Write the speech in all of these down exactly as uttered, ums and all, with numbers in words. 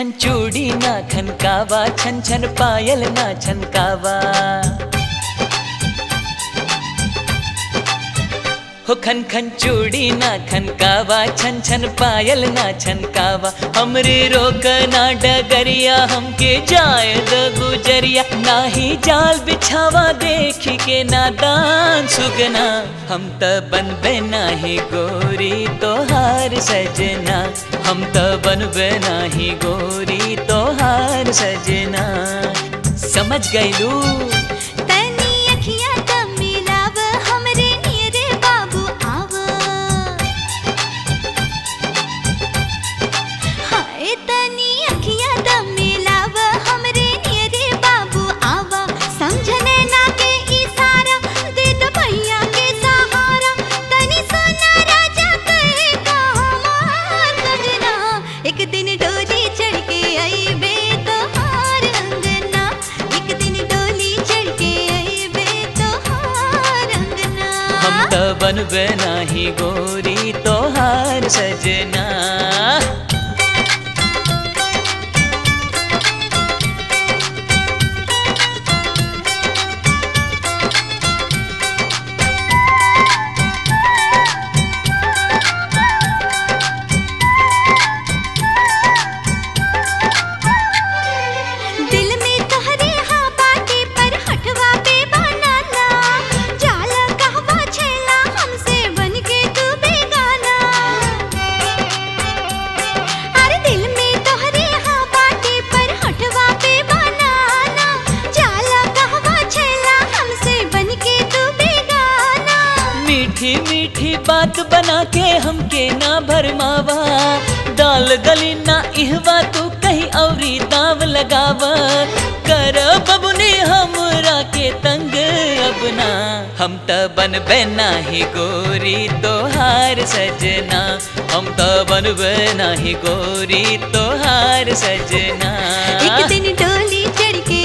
खनखन चूड़ी ना खनकावा, छन छन पायल ना छनकावा। हो खनखन चूड़ी ना खनकावा, छन छन पायल ना छनकावा। हमरे रोक ना डगरिया, हमके जाए द गुजरिया। नाही जाल बिछावा देख के नादान सुगना, हम त बनबे नाही गोरी तोहार सजना। हम त बनबे नाही गोरी तोहार सजना। समझ गइलू बनबे नाही गोरी तोहार सजना। मीठी बात बना के हमके ना भरमावा, डाल गली ना इहवा तू कहीं औरी दाव लगावा। कर बबुने हमरा के तंग अपना, हम त बनबे नाही गोरी तोहार सजना। हम त बनबे नाही गोरी तोहार सजना। एक दिन डोली चढ़ के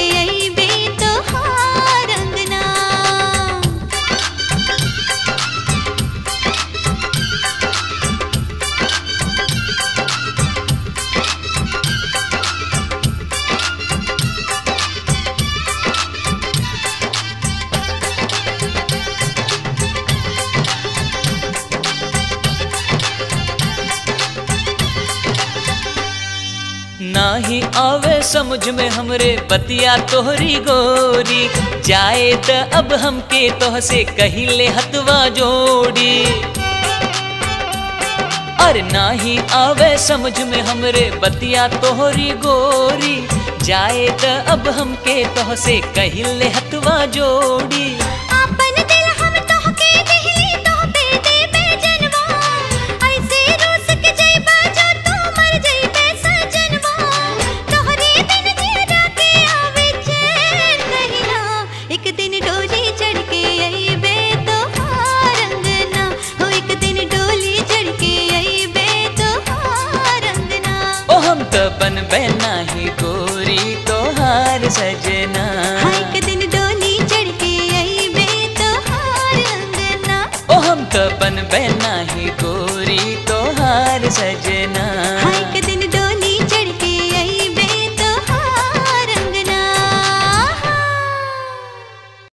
नाही आवे समझ में हमरे बतिया तोहरी गोरी, जाए त अब हमके तोह से कही ले हतवा जोड़ी। अरे नाही आवे समझ में हमरे बतिया तोहरी गोरी, जाए त अब हमके तोह से कही ले हतवा जोड़ी। बनबे नाही गोरी तोहार सजना। एक दिन डोली चढ़ के आईबे तोहार अंगना। ओ हम त बनबे नाही गोरी तोहार सजना।